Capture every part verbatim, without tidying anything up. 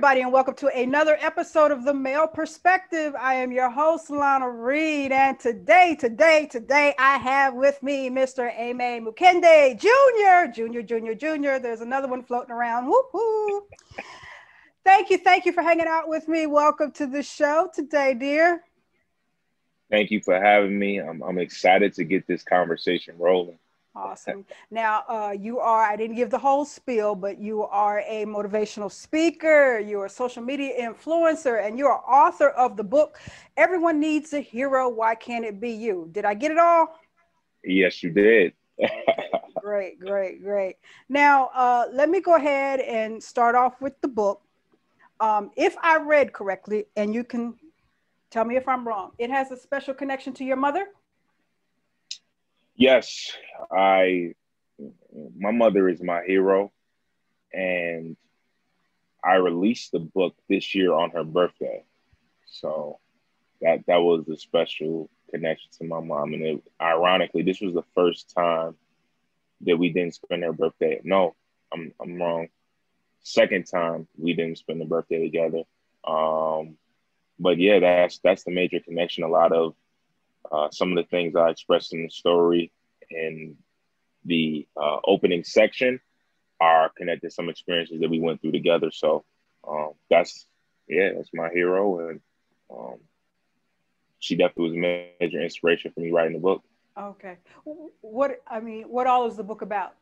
everybody, and welcome to another episode of The Male Perspective. I am your host, Lana Reed, and today, today, today, I have with me Mister Aimé Mukendi Junior Junior, Junior, Junior. There's another one floating around. Woo-hoo. Thank you, thank you for hanging out with me. Welcome to the show today, dear. Thank you for having me. I'm, I'm excited to get this conversation rolling. Awesome. Now, uh, you are, I didn't give the whole spiel, but you are a motivational speaker, you're a social media influencer, and you're an author of the book, Everyone Needs a Hero, Why Can't It Be You? Did I get it all? Yes, you did. Great, great, great. Now, uh, let me go ahead and start off with the book. Um, if I read correctly, and you can tell me if I'm wrong, it has a special connection to your mother? Yes, I, my mother is my hero, and I released the book this year on her birthday. So that, that was a special connection to my mom. And it, ironically, this was the first time that we didn't spend her birthday. No, I'm, I'm wrong. Second time we didn't spend the birthday together. Um, but yeah, that's, that's the major connection. A lot of Uh, some of the things I expressed in the story in the uh, opening section are connected to some experiences that we went through together. So um, that's, yeah, that's my hero. And um, she definitely was a major inspiration for me writing the book. Okay. What, I mean, what all is the book about?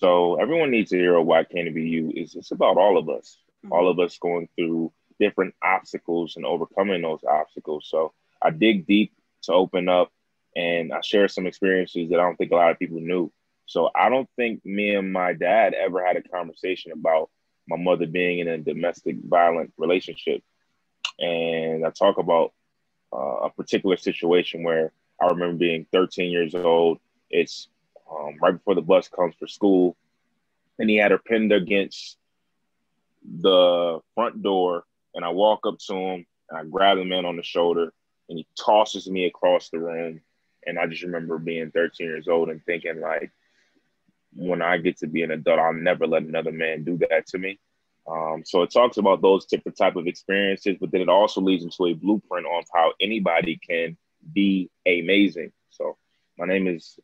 So Everyone Needs a Hero, Why Can't It Be You? It's, it's about all of us, mm-hmm. all of us going through different obstacles and overcoming those obstacles. So I dig deep to open up, and I share some experiences that I don't think a lot of people knew. So I don't think me and my dad ever had a conversation about my mother being in a domestic violent relationship. And I talk about uh, a particular situation where I remember being thirteen years old. It's um, right before the bus comes for school, and he had her pinned against the front door. And I walk up to him and I grab the man on the shoulder. And he tosses me across the room. And I just remember being thirteen years old and thinking, like, when I get to be an adult, I'll never let another man do that to me. Um, so it talks about those different type of experiences, but then it also leads into a blueprint on how anybody can be amazing. So my name is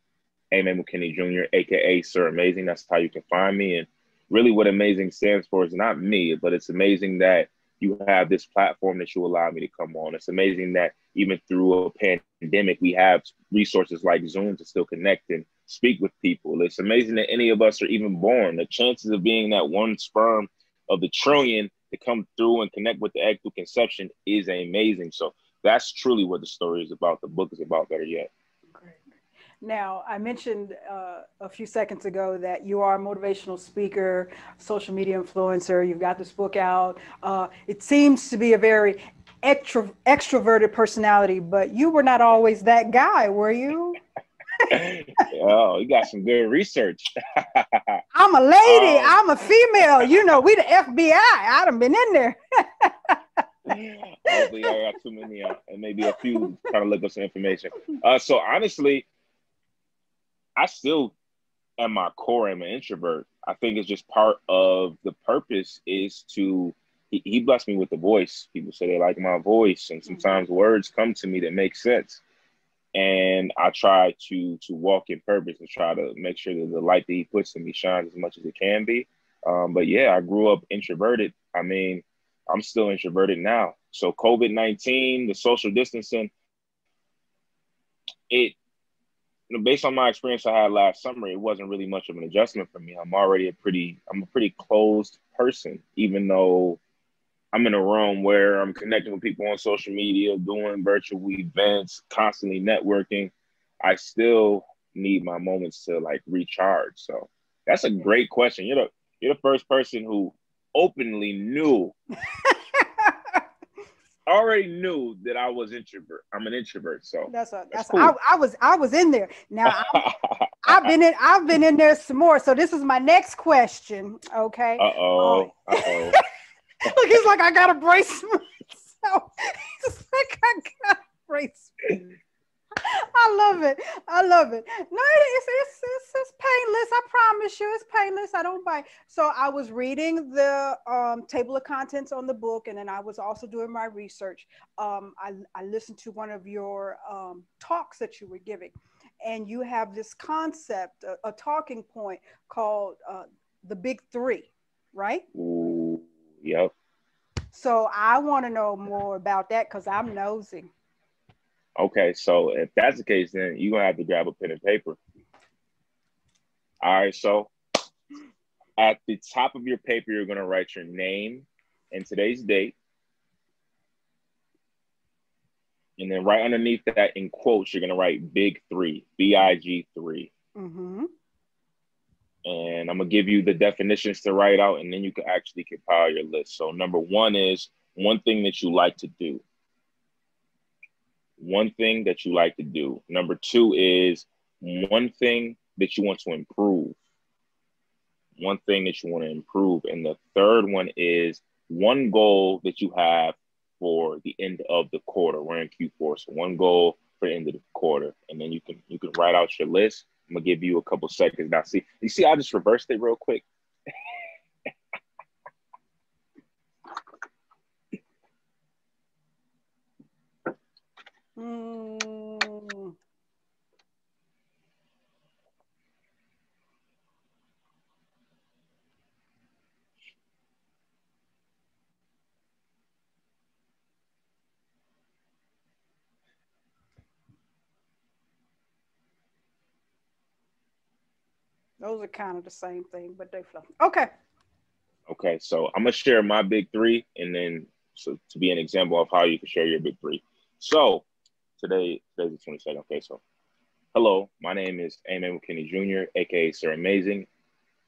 Aimé Mukendi Junior, a k a. Sir Amazing. That's how you can find me. And really what amazing stands for is not me, but it's amazing that you have this platform that you allow me to come on. It's amazing that even through a pandemic, we have resources like Zoom to still connect and speak with people. It's amazing that any of us are even born. The chances of being that one sperm of the trillion to come through and connect with the egg through conception is amazing. So that's truly what the story is about. The book is about, better yet. Great. Now, I mentioned uh, a few seconds ago that you are a motivational speaker, social media influencer. You've got this book out. Uh, it seems to be a very extro extroverted personality, but you were not always that guy, were you? Oh, you got some good research. I'm a lady. Um, I'm a female. You know, we the F B I. I done been in there. Hopefully, I got too many, uh, and maybe a few trying to look up some information. Uh, so honestly, I still, at my core, am an introvert. I think it's just part of the purpose is to, he, he blessed me with the voice. People say they like my voice, and sometimes mm-hmm. words come to me that make sense. And I try to to walk in purpose and try to make sure that the light that he puts in me shines as much as it can be. Um, but yeah, I grew up introverted. I mean, I'm still introverted now. So COVID nineteen, the social distancing, it, based on my experience I had last summer, it wasn't really much of an adjustment for me. I'm already a pretty, I'm a pretty closed person, even though I'm in a room where I'm connecting with people on social media, doing virtual events, constantly networking. I still need my moments to like recharge. So that's a great question. You're the, you're the first person who openly knew, already knew that I was introvert. I'm an introvert, so that's what, that's, that's cool. I, I was I was in there. Now I've been in I've been in there some more. So this is my next question. Okay. Uh oh. Uh, uh oh. Look, he's like, I gotta brace myself. He's like, I gotta brace myself. I I love it. I love it. No, it's, it's, it's, it's painless. I promise you it's painless. I don't bite. So I was reading the um, table of contents on the book, and then I was also doing my research. Um, I, I listened to one of your um, talks that you were giving, and you have this concept, a, a talking point called uh, the Big Three, right? Ooh, yep. So I want to know more about that because I'm nosy. Okay, so if that's the case, then you're going to have to grab a pen and paper. All right, so at the top of your paper, you're going to write your name and today's date. And then right underneath that, in quotes, you're going to write Big Three, B I G three. Mm-hmm. And I'm going to give you the definitions to write out, and then you can actually compile your list. So number one is one thing that you like to do. One thing that you like to do. Number two is one thing that you want to improve. One thing that you want to improve. And the third one is one goal that you have for the end of the quarter. We're in Q four, so one goal for the end of the quarter. And then you can you can write out your list. I'm gonna give you a couple seconds. Now, see, you see, I just reversed it real quick. Mm. Those are kind of the same thing, but they flow. Okay. Okay, so I'm gonna share my big three, and then so to be an example of how you can share your big three. So Today, today's the twenty-second. Okay, so hello, my name is Aimé Mukendi Junior, aka Sir Amazing.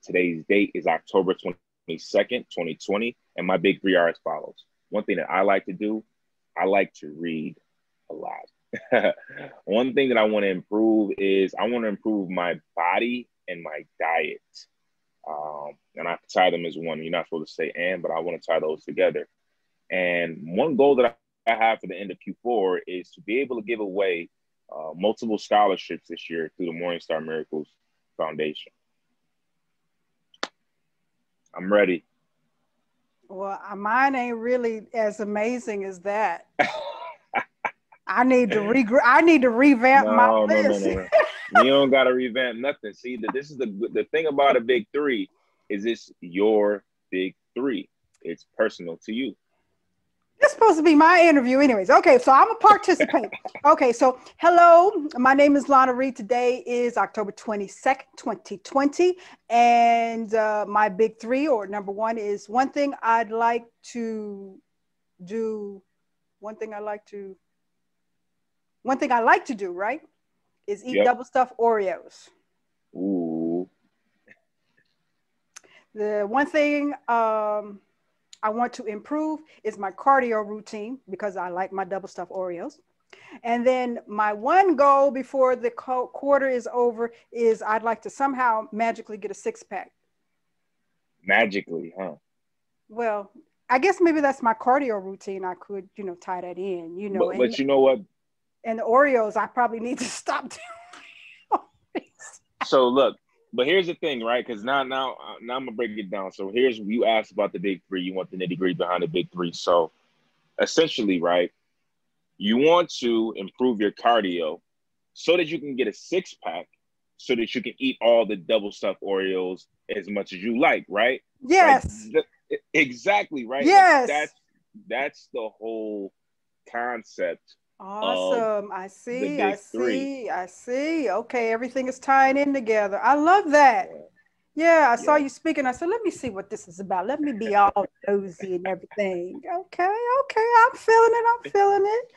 Today's date is October twenty-second, twenty twenty, and my big three are as follows. One thing that I like to do, I like to read a lot. One thing that I want to improve is I want to improve my body and my diet. Um, and I tie them as one. You're not supposed to say and, but I want to tie those together. And one goal that I I have for the end of Q four is to be able to give away uh, multiple scholarships this year through the Morningstar Miracles Foundation. I'm ready. Well, mine ain't really as amazing as that. I need to re I need to revamp no, my no, list. No, no, no. You don't got to revamp nothing. See, that this is the the thing about a big three is it's your big three. It's personal to you. It's supposed to be my interview anyways. Okay, so I'm a participant. Okay, so hello, my name is Lana Reed. Today is October twenty-second, twenty twenty. And uh, my big three or number one is one thing I'd like to do. One thing I like to, one thing I like to do, right? Is eat yep. double stuffed Oreos. Ooh. The one thing, um, I want to improve is my cardio routine because I like my double stuffed Oreos. And then my one goal before the quarter is over is I'd like to somehow magically get a six pack. Magically, huh? Well, I guess maybe that's my cardio routine. I could, you know, tie that in, you know. But, and, but you know what? And the Oreos, I probably need to stop doing. So look. But here's the thing, right? Because now, now, now I'm gonna break it down. So here's you asked about the big three. You want the nitty gritty behind the big three. So essentially, right? You want to improve your cardio so that you can get a six pack, so that you can eat all the double stuffed Oreos as much as you like, right? Yes. Like, exactly, right? Yes. Like that's that's the whole concept. Awesome. I see. I see. I see. Okay. Everything is tying in together. I love that. Yeah. I saw you speaking. I said, let me see what this is about. Let me be all nosy and everything. Okay. Okay. I'm feeling it. I'm feeling it.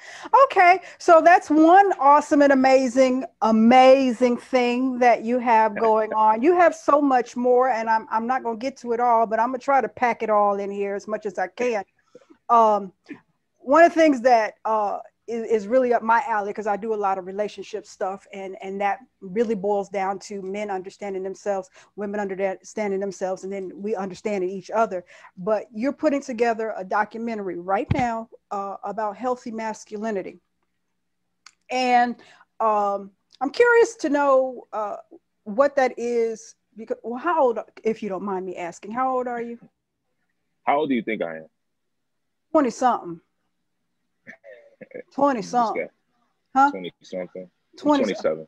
Okay. So that's one awesome and amazing, amazing thing that you have going on. You have so much more, and I'm, I'm not going to get to it all, but I'm going to try to pack it all in here as much as I can. Um, one of the things that, uh, is really up my alley because I do a lot of relationship stuff, and and that really boils down to men understanding themselves, women understanding themselves, and then we understanding each other. But you're putting together a documentary right now uh, about healthy masculinity, and um, I'm curious to know uh, what that is. Because, well, how old, if you don't mind me asking, how old are you? How old do you think I am? twenty something. twenty something. Huh? twenty something. twenty-seven.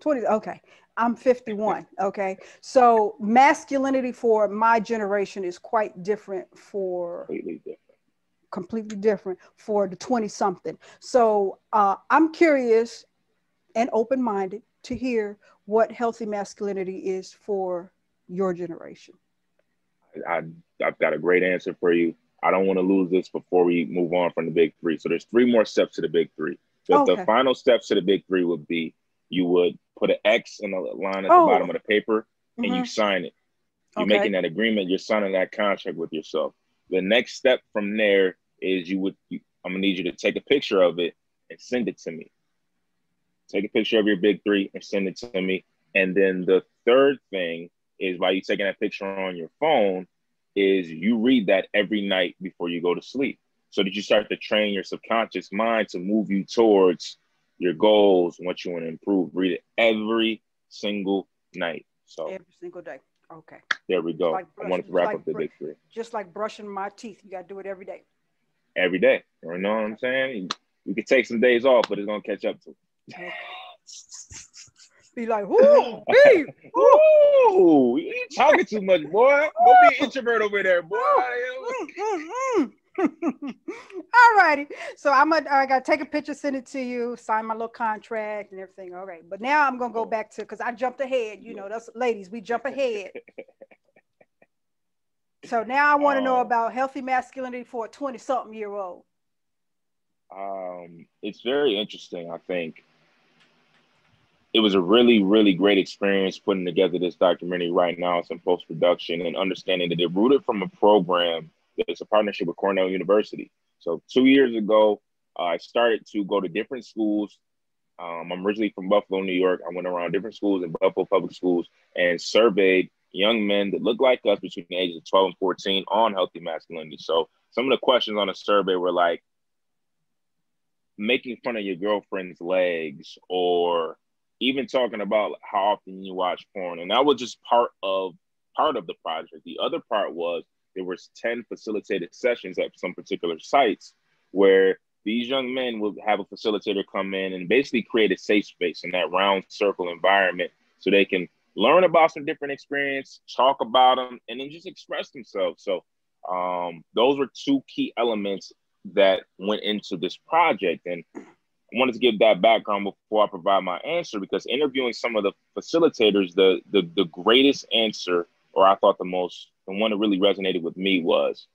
twenty, okay. I'm fifty-one, okay? So masculinity for my generation is quite different for... Completely different. Completely different for the twenty something. So uh, I'm curious and open-minded to hear what healthy masculinity is for your generation. I, I've got a great answer for you. I don't want to lose this before we move on from the big three. So there's three more steps to the big three. So okay. The final steps to the big three would be, you would put an X in a line at oh. the bottom of the paper and mm-hmm. you sign it. You're okay. making that agreement. You're signing that contract with yourself. The next step from there is you would, you, I'm gonna need you to take a picture of it and send it to me. Take a picture of your big three and send it to me. And then the third thing is, while you're taking that picture on your phone, is you read that every night before you go to sleep, so that you start to train your subconscious mind to move you towards your goals and what you want to improve. Read it every single night. So every single day. Okay. There we go. Like brushing, I wanted to wrap like up the big three. Just like brushing my teeth. You got to do it every day. Every day. You know what I'm saying? You can take some days off, but it's going to catch up to you. Be like, whoo, hey, whoo. You ain't talking too much, boy. Go be an introvert over there, boy. All righty. So I'm gonna I gotta take a picture, send it to you, sign my little contract and everything. All right. But now I'm gonna go back to, because I jumped ahead. You know, that's ladies, we jump ahead. So now I want to um, know about healthy masculinity for a twenty-something year old. Um, it's very interesting, I think. It was a really, really great experience putting together this documentary right now. It's in post-production, and understanding that it rooted from a program that's a partnership with Cornell University. So two years ago, uh, I started to go to different schools. Um, I'm originally from Buffalo, New York. I went around different schools in Buffalo public schools and surveyed young men that look like us between the ages of twelve and fourteen on healthy masculinity. So some of the questions on the survey were like making fun of your girlfriend's legs, or even talking about how often you watch porn. And that was just part of part of the project. The other part was there were ten facilitated sessions at some particular sites where these young men would have a facilitator come in and basically create a safe space in that round circle environment so they can learn about some different experience, talk about them, and then just express themselves. So um, those were two key elements that went into this project. And I wanted to give that background before I provide my answer, because interviewing some of the facilitators, the the, the greatest answer, or I thought the most, the one that really resonated with me, was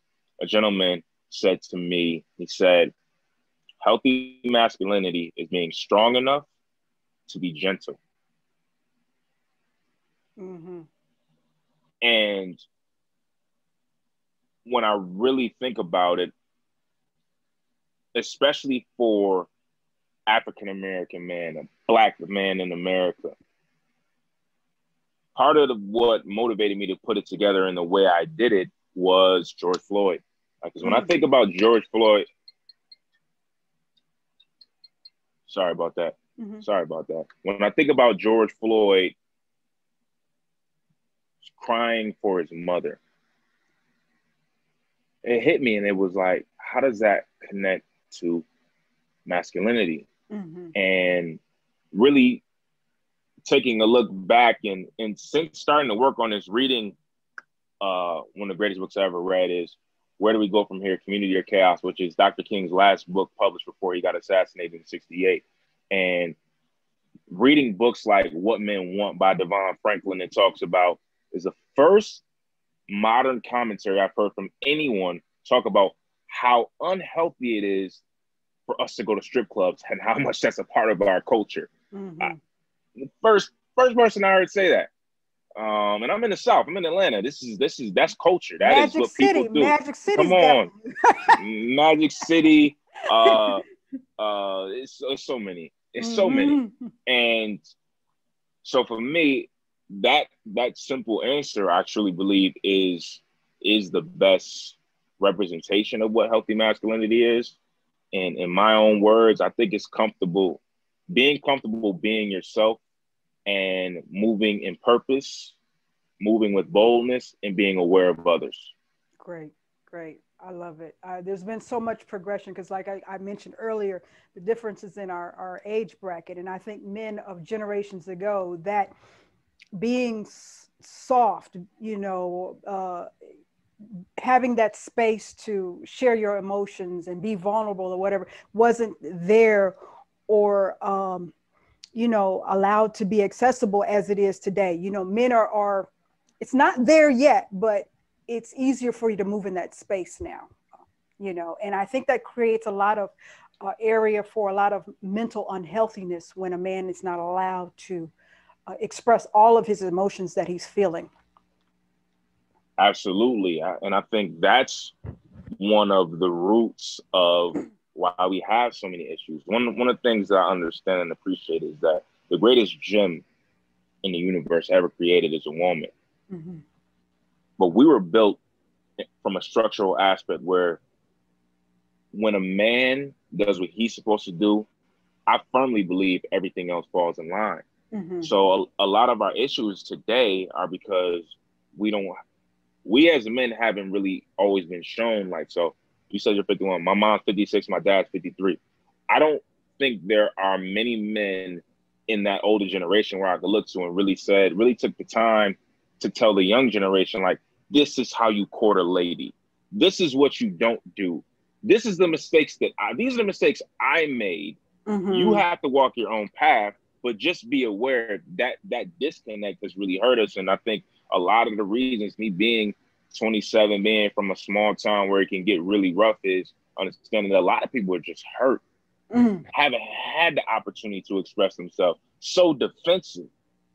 a gentleman said to me, he said, healthy masculinity is being strong enough to be gentle. Mm-hmm. And when I really think about it, especially for African-American man, a Black man in America, part of the, what motivated me to put it together in the way I did it was George Floyd. Because when I think about George Floyd, sorry about that. Mm-hmm. Sorry about that. When I think about George Floyd crying for his mother, it hit me, and it was like, how does that connect to masculinity? Mm-hmm. And really taking a look back, and, and since starting to work on this, reading uh, one of the greatest books I ever read is Where Do We Go From Here? Community or Chaos, which is Doctor King's last book published before he got assassinated in sixty-eight. And reading books like What Men Want by Devon Franklin, it talks about, is the first modern commentary I've heard from anyone talk about how unhealthy it is for us to go to strip clubs and how much that's a part of our culture. Mm-hmm. I, the first first person I heard say that. Um, and I'm in the South. I'm in Atlanta. This is this is that's culture. That Magic is what City. People do. Magic City. Come on. Magic City. Uh, uh, it's, it's so many. It's mm-hmm. so many. And so for me, that that simple answer, I truly believe, is is the best representation of what healthy masculinity is. And in my own words, I think it's comfortable being comfortable being yourself and moving in purpose, moving with boldness, and being aware of others. Great, great. I love it. Uh, there's been so much progression because like I, I mentioned earlier, the differences in our, our age bracket. And I think men of generations ago, that being soft, you know, uh, having that space to share your emotions and be vulnerable or whatever wasn't there or, um, you know, allowed to be accessible as it is today. You know, men are, are it's not there yet, but it's easier for you to move in that space now, you know, and I think that creates a lot of uh, area for a lot of mental unhealthiness when a man is not allowed to uh, express all of his emotions that he's feeling. Absolutely. I, and I think that's one of the roots of why we have so many issues. One, one of the things that I understand and appreciate is that the greatest gem in the universe ever created is a woman. Mm-hmm. But we were built from a structural aspect where when a man does what he's supposed to do, I firmly believe everything else falls in line. Mm-hmm. So a, a lot of our issues today are because we don't, we as men haven't really always been shown, like, so you said you're fifty-one, my mom's fifty-six, my dad's fifty-three. I don't think there are many men in that older generation where I could look to and really said, really took the time to tell the young generation, like, this is how you court a lady. This is what you don't do. This is the mistakes that I, these are the mistakes I made. Mm-hmm. You have to walk your own path, but just be aware that that disconnect has really hurt us. And I think a lot of the reasons, me being twenty-seven, being from a small town where it can get really rough, is understanding that a lot of people are just hurt. Mm-hmm. Haven't had the opportunity to express themselves. So defensive.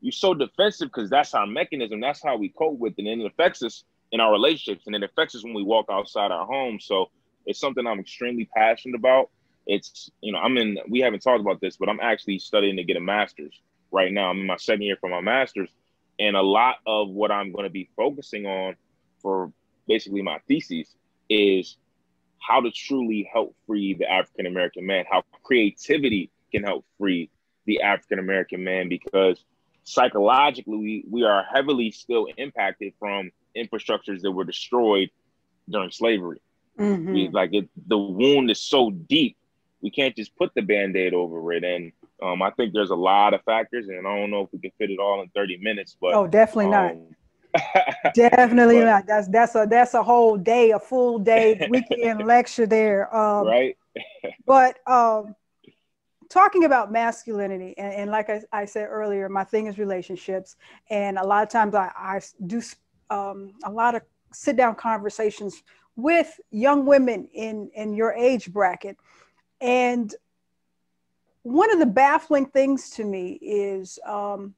You're so defensive because that's our mechanism. That's how we cope with it. And it affects us in our relationships. And it affects us when we walk outside our home. So it's something I'm extremely passionate about. It's, you know, I'm in, we haven't talked about this, but I'm actually studying to get a master's right now. I'm in my second year for my master's. And a lot of what I'm going to be focusing on for basically my thesis is how to truly help free the African-American man, how creativity can help free the African-American man, because psychologically, we, we are heavily still impacted from infrastructures that were destroyed during slavery. Mm-hmm. We, like it, the wound is so deep, we can't just put the Band-Aid over it. And um, I think there's a lot of factors, and I don't know if we can fit it all in thirty minutes. But oh, definitely um, not. definitely but, not. That's that's a that's a whole day, a full day weekend lecture there. Um, right. but. Um, Talking about masculinity, and, and like I, I said earlier, my thing is relationships. And a lot of times I, I do um, a lot of sit down conversations with young women in, in your age bracket. And one of the baffling things to me is um,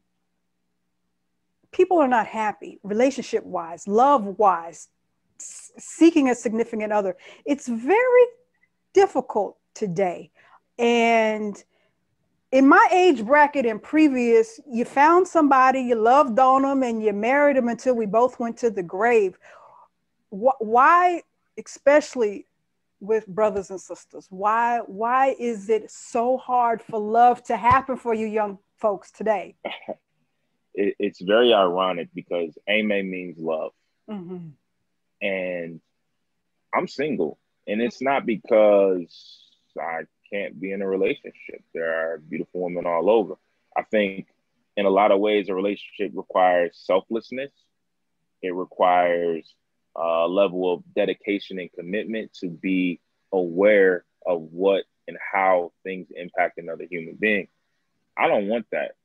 people are not happy relationship wise, love wise, seeking a significant other. It's very difficult today. And in my age bracket and previous, you found somebody, you loved on them, and you married them until we both went to the grave. Why, especially with brothers and sisters, why, why is it so hard for love to happen for you young folks today? It, it's very ironic because Aimé means love. Mm-hmm. And I'm single. And it's not because I can't be in a relationship. There are beautiful women all over. I think in a lot of ways, a relationship requires selflessness. It requires a level of dedication and commitment to be aware of what and how things impact another human being. I don't want that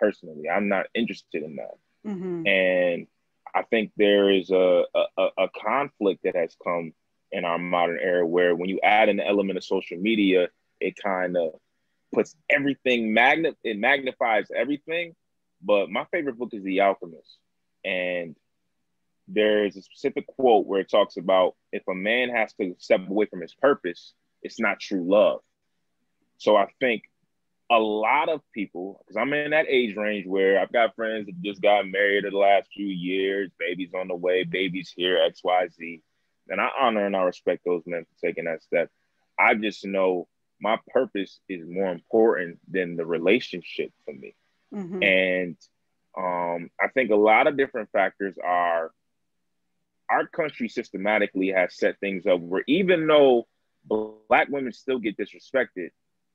personally. I'm not interested in that. Mm-hmm. And I think there is a, a, a conflict that has come in our modern era where when you add an element of social media, it kind of puts everything, magn- it magnifies everything. But my favorite book is The Alchemist. And there's a specific quote where it talks about if a man has to step away from his purpose, it's not true love. So I think a lot of people, because I'm in that age range where I've got friends that just got married in the last few years, babies on the way, babies here, X, Y, Z. And I honor and I respect those men for taking that step. I just know my purpose is more important than the relationship for me. Mm-hmm. And um, I think a lot of different factors are, our country systematically has set things up where even though Black women still get disrespected,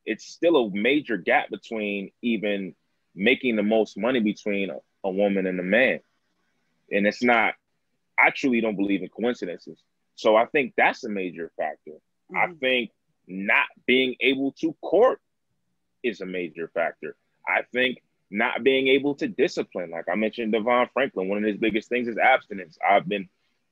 it's still a major gap between even making the most money between a, a woman and a man. And it's not, I truly don't believe in coincidences. So I think that's a major factor. Mm-hmm. I think not being able to court is a major factor. I think not being able to discipline, like I mentioned, Devon Franklin, one of his biggest things is abstinence. I've been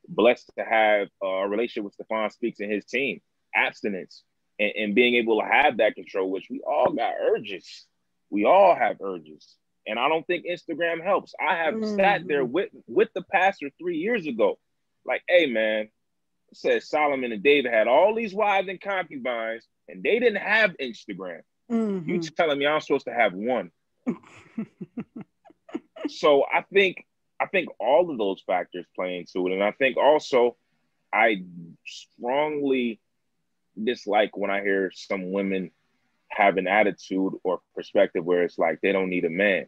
blessed to have a relationship with Stephon Speaks and his team. Abstinence and, and being able to have that control, which we all got urges. We all have urges. And I don't think Instagram helps. I have mm-hmm. sat there with, with the pastor three years ago. Like, hey, man, it says Solomon and David had all these wives and concubines, and they didn't have Instagram. Mm-hmm. You telling me I'm supposed to have one? So I think I think all of those factors play into it. And I think also I strongly dislike when I hear some women have an attitude or perspective where it's like they don't need a man.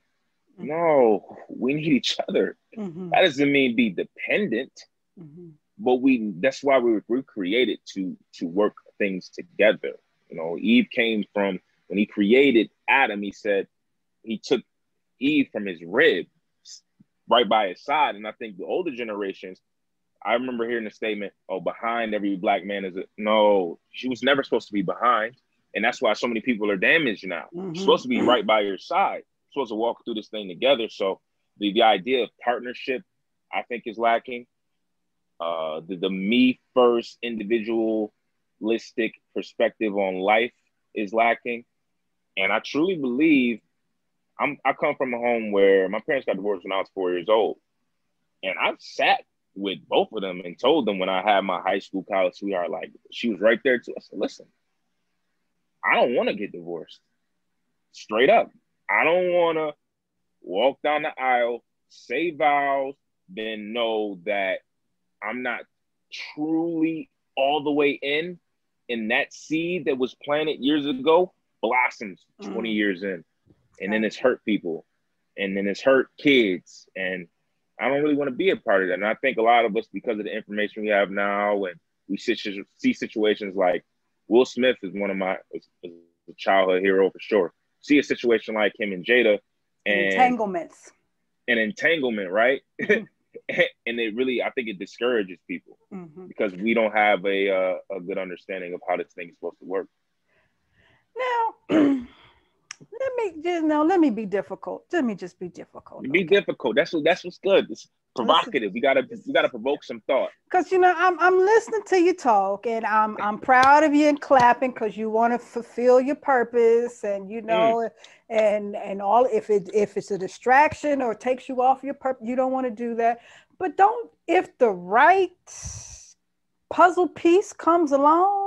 Mm-hmm. No, we need each other. Mm-hmm. That doesn't mean be dependent, mm-hmm. but we that's why we were created to to work things together. You know, Eve came from, when he created Adam, he said he took Eve from his rib right by his side. And I think the older generations, I remember hearing the statement, oh, behind every Black man is a, no, she was never supposed to be behind. And that's why so many people are damaged now. Mm-hmm. You're supposed to be right by your side. You're supposed to walk through this thing together. So the, the idea of partnership, I think, is lacking. Uh, the, the me first individualistic perspective on life is lacking. And I truly believe, I'm, I come from a home where my parents got divorced when I was four years old. And I've sat with both of them and told them when I had my high school, college sweetheart, like, she was right there too. I said, listen, I don't want to get divorced. Straight up. I don't want to walk down the aisle, say vows, then know that I'm not truly all the way in, and that seed that was planted years ago blossoms mm-hmm. twenty years in. And then it's hurt people. And then it's hurt kids. And I don't really want to be a part of that. And I think a lot of us, because of the information we have now, and we see situations like Will Smith is one of my is, is a childhood hero for sure. See a situation like him and Jada. And entanglements. An entanglement, right? Mm-hmm. And it really, I think it discourages people mm-hmm. because we don't have a, uh, a good understanding of how this thing is supposed to work. Now... Let me just no. Let me be difficult. Let me just be difficult. Okay? Be difficult. That's what. That's what's good. It's provocative. We gotta. We gotta provoke some thought. Because you know, I'm. I'm listening to you talk, and I'm. I'm proud of you and clapping because you want to fulfill your purpose, and you know, mm. and and all. If it if it's a distraction or takes you off your purpose, you don't want to do that. But don't. If the right puzzle piece comes along.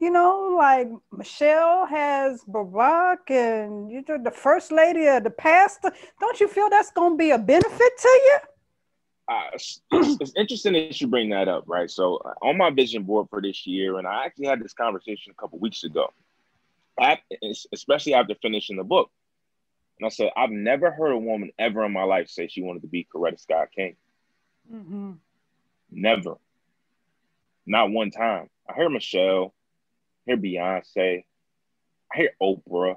You know, like Michelle has Barack and you know, the first lady or the pastor. Don't you feel that's going to be a benefit to you? Uh, it's, it's interesting that you bring that up, right? So uh, on my vision board for this year, and I actually had this conversation a couple weeks ago, I, especially after finishing the book. And I said, I've never heard a woman ever in my life say she wanted to be Coretta Scott King. Mm-hmm. Never. Not one time. I heard Michelle. I hear Beyonce, I hear Oprah.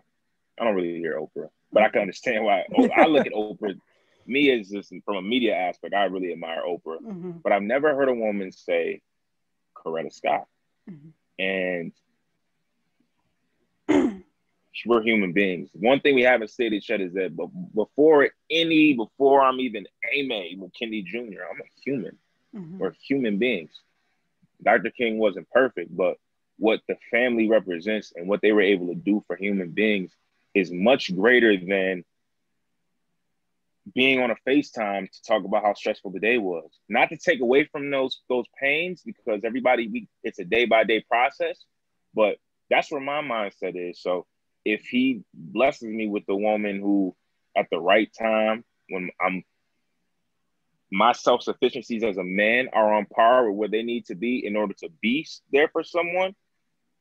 I don't really hear Oprah, but I can understand why. I look at Oprah. Me as just from a media aspect, I really admire Oprah, mm-hmm. but I've never heard a woman say Coretta Scott. Mm-hmm. And we're human beings. One thing we haven't stated yet is that, but before any, before I'm even Aimé Mukendi Junior, I'm a human. Mm-hmm. We're human beings. Doctor King wasn't perfect, but what the family represents and what they were able to do for human beings is much greater than being on a FaceTime to talk about how stressful the day was. Not to take away from those those pains, because everybody, we, it's a day-by-day process, but that's where my mindset is. So if he blesses me with the woman who, at the right time, when I'm my self-sufficiencies as a man are on par with where they need to be in order to be there for someone,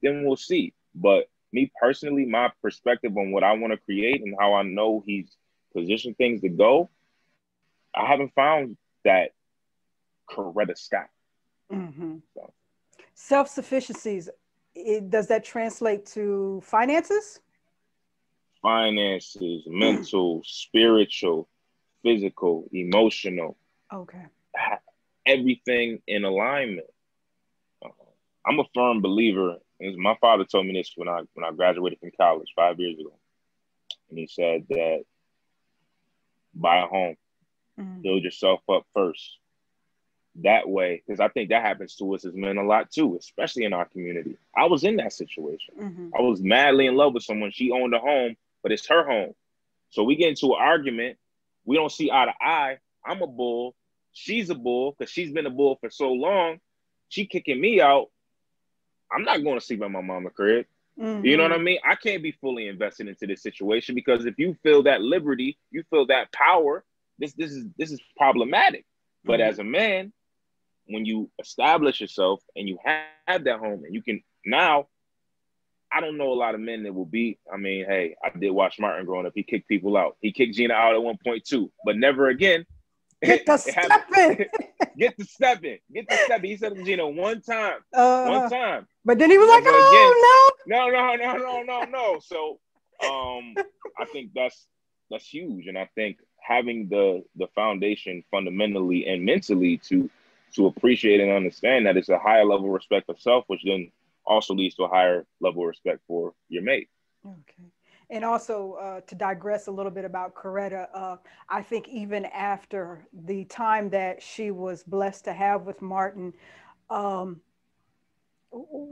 then we'll see. But me personally, my perspective on what I want to create and how I know he's positioned things to go, I haven't found that Coretta Scott. Mm-hmm. So. Self-sufficiencies, it, does that translate to finances? Finances, mental, spiritual, physical, emotional. Okay. Everything in alignment. Uh, I'm a firm believer. And my father told me this when I when I graduated from college five years ago, and he said that buy a home, mm-hmm. build yourself up first. That way, because I think that happens to us as men a lot too, especially in our community. I was in that situation. Mm-hmm. I was madly in love with someone. She owned a home, but it's her home. So we get into an argument. We don't see eye to eye. I'm a bull. She's a bull because she's been a bull for so long. She kicking me out. I'm not going to sleep at my mama crib. Mm-hmm. You know what I mean? I can't be fully invested into this situation because if you feel that liberty, you feel that power, this this is this is problematic. Mm-hmm. But as a man, when you establish yourself and you have that home and you can now, I don't know a lot of men that will be, I mean, hey, I did watch Martin growing up. He kicked people out. He kicked Gina out at one point too, but never again. Get the step in. Get the step in. Get the step in. He said to Gina one time. Uh, one time. But then he was like, oh, no. No, no, no, no, no, no. So um, I think that's that's huge. And I think having the the foundation fundamentally and mentally to to appreciate and understand that it's a higher level of respect of self, which then also leads to a higher level of respect for your mate. Okay. And also uh, to digress a little bit about Coretta, uh, I think even after the time that she was blessed to have with Martin, um,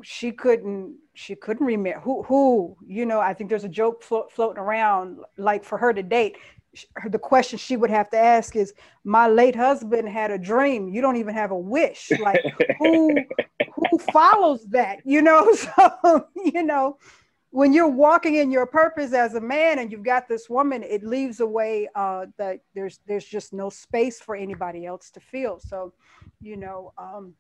she couldn't she couldn't remarry. Who who you know? I think there's a joke flo floating around. Like for her to date, she, her, the question she would have to ask is, "My late husband had a dream. You don't even have a wish. Like who who follows that? You know? So you know." When you're walking in your purpose as a man and you've got this woman, it leaves away uh, that there's there's just no space for anybody else to feel. So, you know, um,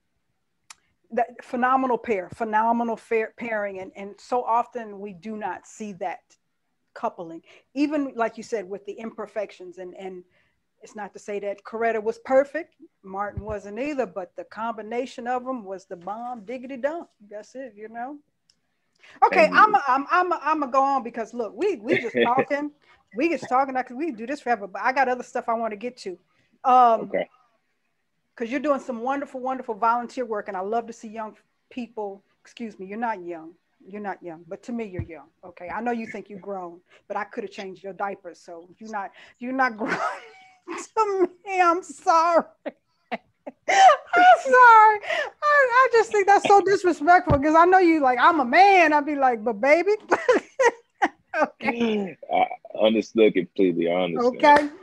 that phenomenal pair, phenomenal fair pairing. And, and so often we do not see that coupling, even like you said, with the imperfections. And, and it's not to say that Coretta was perfect. Martin wasn't either, but the combination of them was the bomb diggity dump. That's it, you know? Okay, I'm a, I'm I'm a, I'm gonna go on because look, we we just talking, we just talking. I could we do this forever, but I got other stuff I want to get to. Um, okay. Because you're doing some wonderful, wonderful volunteer work, and I love to see young people. Excuse me, you're not young, you're not young, but to me you're young. Okay, I know you think you're grown, but I could have changed your diapers, so you're not you're not grown to me. I'm sorry. I'm sorry. I, I just think that's so disrespectful because I know you like, I'm a man. I'd be like, but baby. Okay. I understood completely. I understand.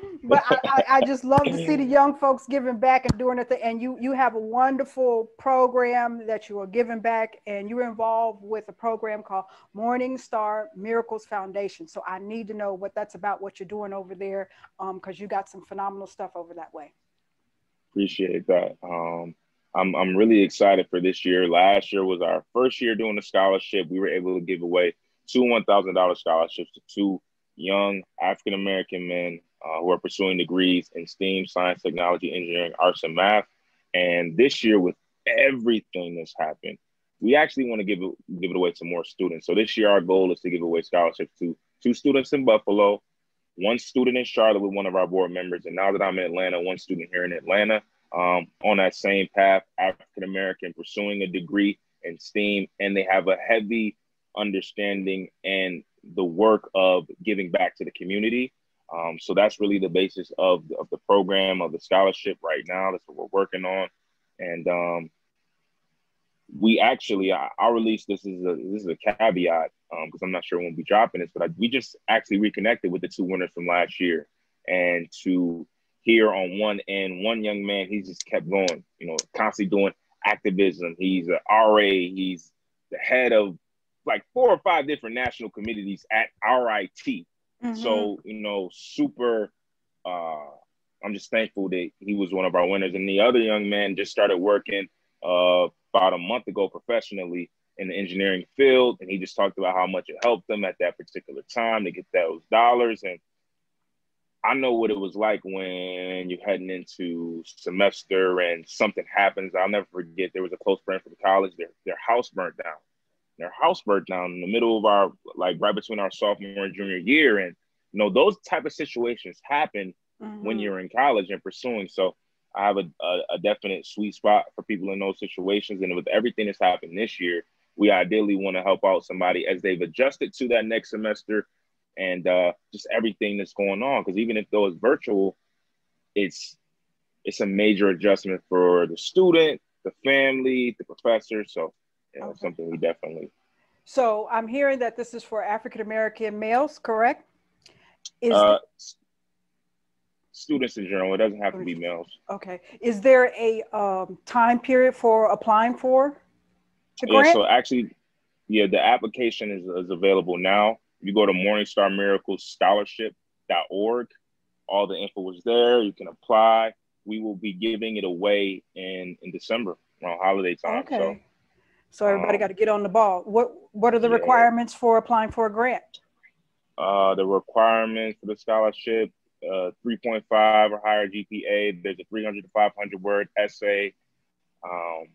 Okay. But I, I, I just love to see the young folks giving back and doing their thing. And you, you have a wonderful program that you are giving back, and you're involved with a program called Morningstar Miracles Foundation. So I need to know what that's about, what you're doing over there, because um, you got some phenomenal stuff over that way. Appreciate that. Um, I'm, I'm really excited for this year. Last year was our first year doing the scholarship. We were able to give away two one thousand dollar scholarships to two young African-American men uh, who are pursuing degrees in STEAM, science, technology, engineering, arts, and math. And this year, with everything that's happened, we actually want to give it, give it away to more students. So this year, our goal is to give away scholarships to two students in Buffalo, one student in Charlotte with one of our board members, and now that I'm in Atlanta, one student here in Atlanta, um, on that same path, African-American, pursuing a degree in STEAM, and they have a heavy understanding and the work of giving back to the community. Um, so that's really the basis of, of the program, of the scholarship right now. That's what we're working on. And um, we actually, I, I'll release this as a, this is a caveat, because um, I'm not sure when we'll be dropping this, but I, we just actually reconnected with the two winners from last year. And to hear on one end, one young man, he's just kept going, you know, constantly doing activism. He's an R A, he's the head of like four or five different national committees at R I T. Mm-hmm. So, you know, super, uh, I'm just thankful that he was one of our winners. And the other young man just started working uh, about a month ago professionally. in the engineering field, and he just talked about how much it helped them at that particular time to get those dollars. And I know what it was like when you're heading into semester and something happens. I'll never forget, there was a close friend from college, their, their house burnt down. Their house burnt down in the middle of our, like right between our sophomore and junior year. And, you know, those type of situations happen mm-hmm. when you're in college and pursuing. So I have a, a, a definite sweet spot for people in those situations. And with everything that's happened this year, we ideally want to help out somebody as they've adjusted to that next semester and uh, just everything that's going on. Because even if though it's virtual, it's it's a major adjustment for the student, the family, the professor. So, you know, okay. something we definitely. So I'm hearing that this is for African-American males, correct? Is uh, students in general, it doesn't have to be males. Okay. Is there a um, time period for applying for the grant? Yeah, so actually, yeah, the application is, is available now. You go to Morningstar Miracles Scholarship dot org. All the info is there. You can apply. We will be giving it away in, in December, around holiday time. Okay. So, so everybody um, got to get on the ball. What, what are the yeah. requirements for applying for a grant? Uh, the requirements for the scholarship, uh, three point five or higher G P A. There's a three hundred to five hundred word essay. Um,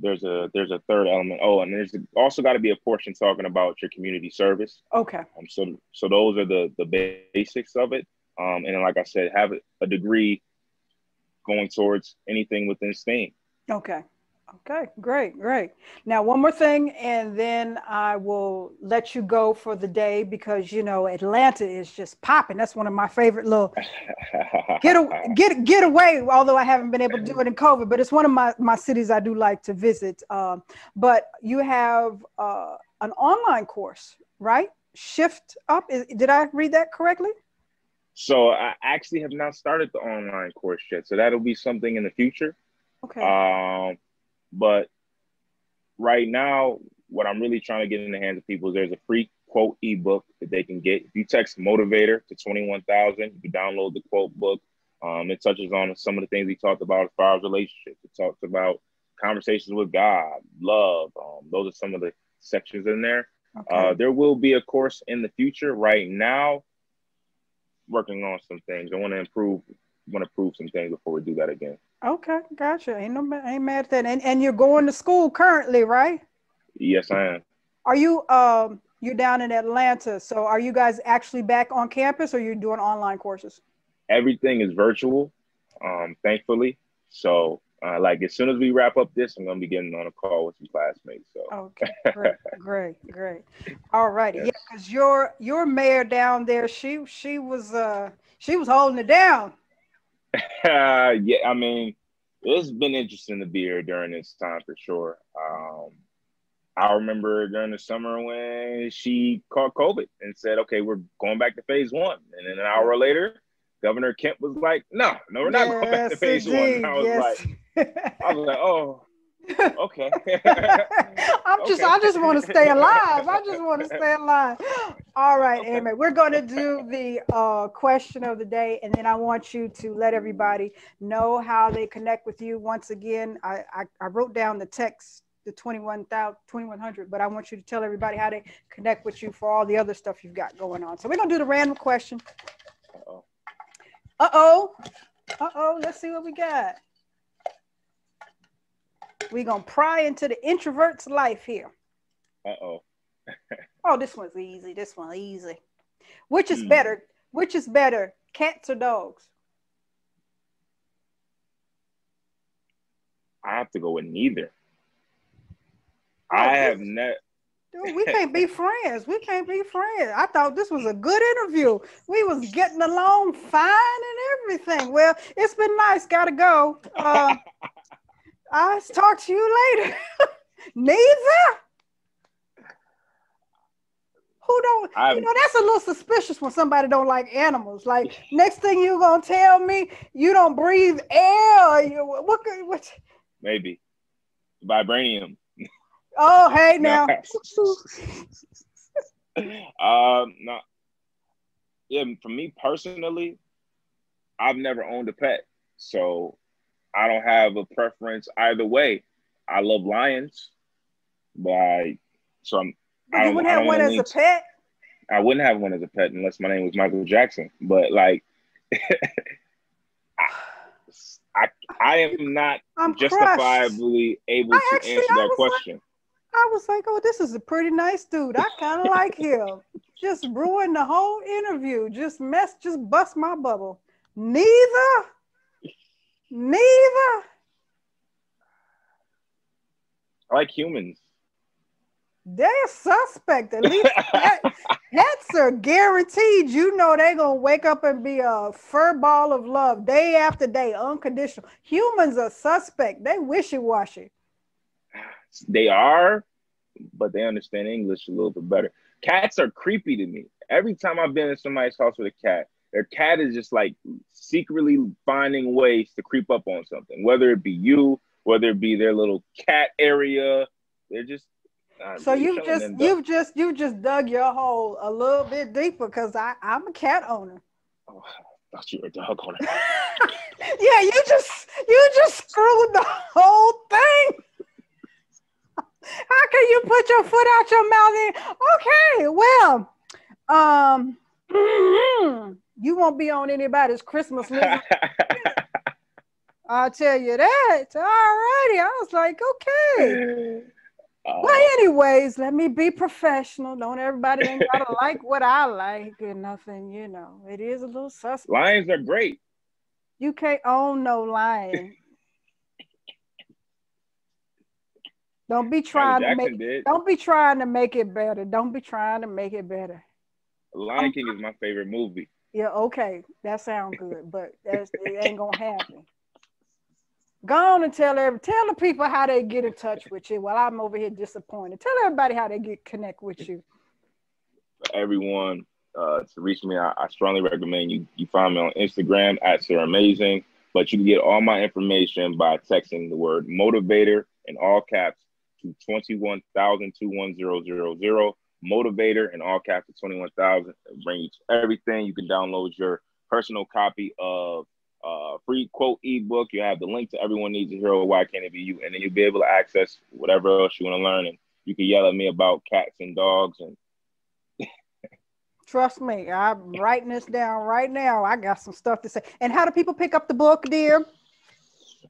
There's a there's a third element. Oh, and there's also got to be a portion talking about your community service. Okay. Um, so so those are the the basics of it. Um, and then, like I said, have a degree going towards anything within STEAM. Okay. Okay. Great. Great. Now, one more thing, and then I will let you go for the day because you know Atlanta is just popping. That's one of my favorite little get away, get get away. Although I haven't been able to do it in COVID, but it's one of my my cities I do like to visit. Um, but you have uh, an online course, right? Shift Up. Is, did I read that correctly? So I actually have not started the online course yet. So that'll be something in the future. Okay. Um, But right now, what I'm really trying to get in the hands of people is there's a free quote ebook that they can get. If you text Motivator to twenty-one thousand, you can download the quote book. Um, it touches on some of the things we talked about as far as relationships. It talks about conversations with God, love. Um, those are some of the sections in there. Okay. Uh, there will be a course in the future. Right now, working on some things. I want to improve. want to prove some things before we do that again. Okay, gotcha. Ain't no, ain't mad at that. And and you're going to school currently, right? Yes, I am. Are you um you're down in Atlanta? So are you guys actually back on campus, or you're doing online courses? Everything is virtual, um, thankfully. So uh, like as soon as we wrap up this, I'm gonna be getting on a call with some classmates. So okay, great, great, great. All righty, yes. Yeah, because your your mayor down there, she she was uh she was holding it down. Uh, yeah, I mean, it's been interesting to be here during this time for sure. Um, I remember during the summer when she caught COVID and said, okay, we're going back to phase one. And then an hour later, Governor Kemp was like, no, no, we're not yes, going back to phase indeed. one. And I was yes. like, I was like, oh, okay. I'm just, okay. I just want to stay alive. I just want to stay alive. All right, okay. Aimé, we're going to do the uh, question of the day, and then I want you to let everybody know how they connect with you. Once again, I, I, I wrote down the text, the twenty-one hundred, but I want you to tell everybody how they connect with you for all the other stuff you've got going on. So we're going to do the random question. Uh-oh. Uh-oh. Uh-oh. Let's see what we got. We're going to pry into the introvert's life here. Uh-oh. Oh, this one's easy. This one's easy. Which is mm. better? Which is better, cats or dogs? I have to go with neither. Oh, I have never. Dude, we can't be friends. We can't be friends. I thought this was a good interview. We was getting along fine and everything. Well, it's been nice. Got to go. Uh, I'll talk to you later. Neither? Who don't, I'm, you know, that's a little suspicious when somebody don't like animals. Like, next thing you're going to tell me, you don't breathe air. You, what, what? Maybe. Vibranium. Oh, hey, now. um, no. Yeah, for me personally, I've never owned a pet. So I don't have a preference either way. I love lions, but I, so I'm. I you wouldn't have one as a pet? I wouldn't have one as a pet unless my name was Michael Jackson. But like, I, I, I am not I'm justifiably crushed. able to actually, answer that question. Like, I was like, oh, this is a pretty nice dude. I kind of like him. Just ruined the whole interview. Just mess, just bust my bubble. Neither, neither. I like humans. They're suspect. At least pet, pets are guaranteed. You know they're going to wake up and be a fur ball of love day after day, unconditional. Humans are suspect. They wishy-washy. They are, but they understand English a little bit better. Cats are creepy to me. Every time I've been in somebody's house with a cat, their cat is just like secretly finding ways to creep up on something, whether it be you, whether it be their little cat area. They're just... I'm so you've just you've just you just dug your hole a little bit deeper, because I I'm a cat owner. Oh, I thought you were a dog owner. Yeah, you just you just screwed the whole thing. How can you put your foot out your mouth? And, okay, well, um, mm-hmm. you won't be on anybody's Christmas list. I'll tell you that. Alrighty, I was like, okay. Uh, well, anyways, let me be professional. Don't everybody ain't gotta like what I like or nothing, you know. It is a little suspect. Lions are great. You can't own no lion. Don't be trying to make did. Don't be trying to make it better. Don't be trying to make it better. Lion King is my favorite movie. Yeah, okay. That sounds good, but that's, it ain't gonna happen. Go on and tell every, tell the people how they get in touch with you while I'm over here disappointed. Tell everybody how they get connect with you. Everyone, uh, to reach me, I, I strongly recommend you you find me on Instagram at Sir Amazing, but you can get all my information by texting the word motivator in all caps to twenty-one thousand, two one zero zero zero. Motivator in all caps to twenty-one thousand. Bring you to everything. You can download your personal copy of Uh, free quote ebook. You have the link to Everyone Needs a Hero, Why Can't It Be You? And then you'll be able to access whatever else you want to learn. And you can yell at me about cats and dogs. And trust me, I'm writing this down right now. I got some stuff to say. And how do people pick up the book, dear?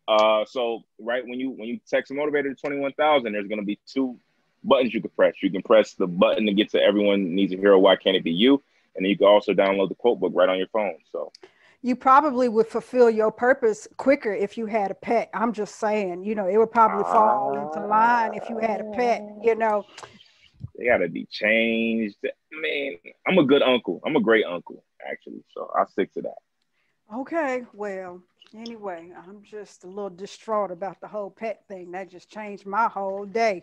Uh, so right when you when you text Motivator to twenty-one thousand, there's going to be two buttons you can press. You can press the button to get to Everyone Needs a Hero, Why Can't It Be You? And then you can also download the quote book right on your phone. So you probably would fulfill your purpose quicker if you had a pet. I'm just saying, you know, it would probably fall uh, into line if you had a pet, you know. They got to be changed. I mean, I'm a good uncle. I'm a great uncle, actually. So I'll stick to that. Okay. Well, anyway, I'm just a little distraught about the whole pet thing. That just changed my whole day.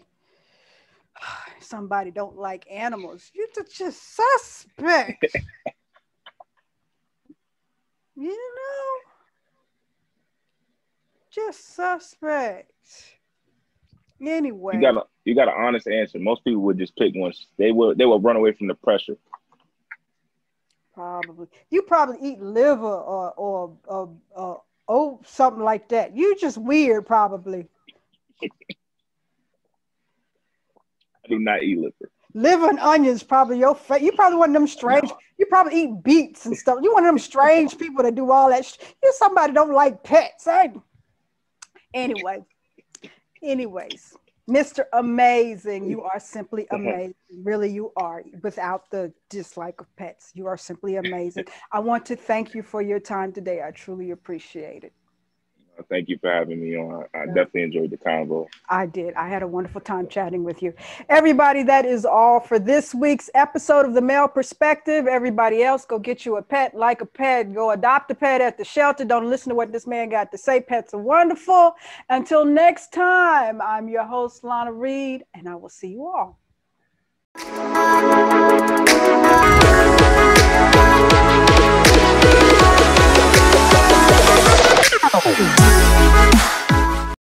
Somebody don't like animals. You're just suspect. You know, just suspect. Anyway, you got a you got an honest answer. Most people would just pick one. They will they will run away from the pressure. Probably you probably eat liver or or or, or, or something like that. You just weird, probably. I do not eat liver. Liver and onions, probably your fa- you probably one of them strange. You probably eat beets and stuff. You one of them strange people that do all that. Sh- you somebody don't like pets, right? Anyway, anyways, Mister Amazing, you are simply amazing. Really, you are. Without the dislike of pets, you are simply amazing. I want to thank you for your time today. I truly appreciate it. Thank you for having me on. I definitely enjoyed the convo. I did. I had a wonderful time chatting with you. Everybody, that is all for this week's episode of The Male Perspective. Everybody else, go get you a pet, like a pet. Go adopt a pet at the shelter. Don't listen to what this man got to say. Pets are wonderful. Until next time, I'm your host, Lana Reed, and I will see you all. Oh.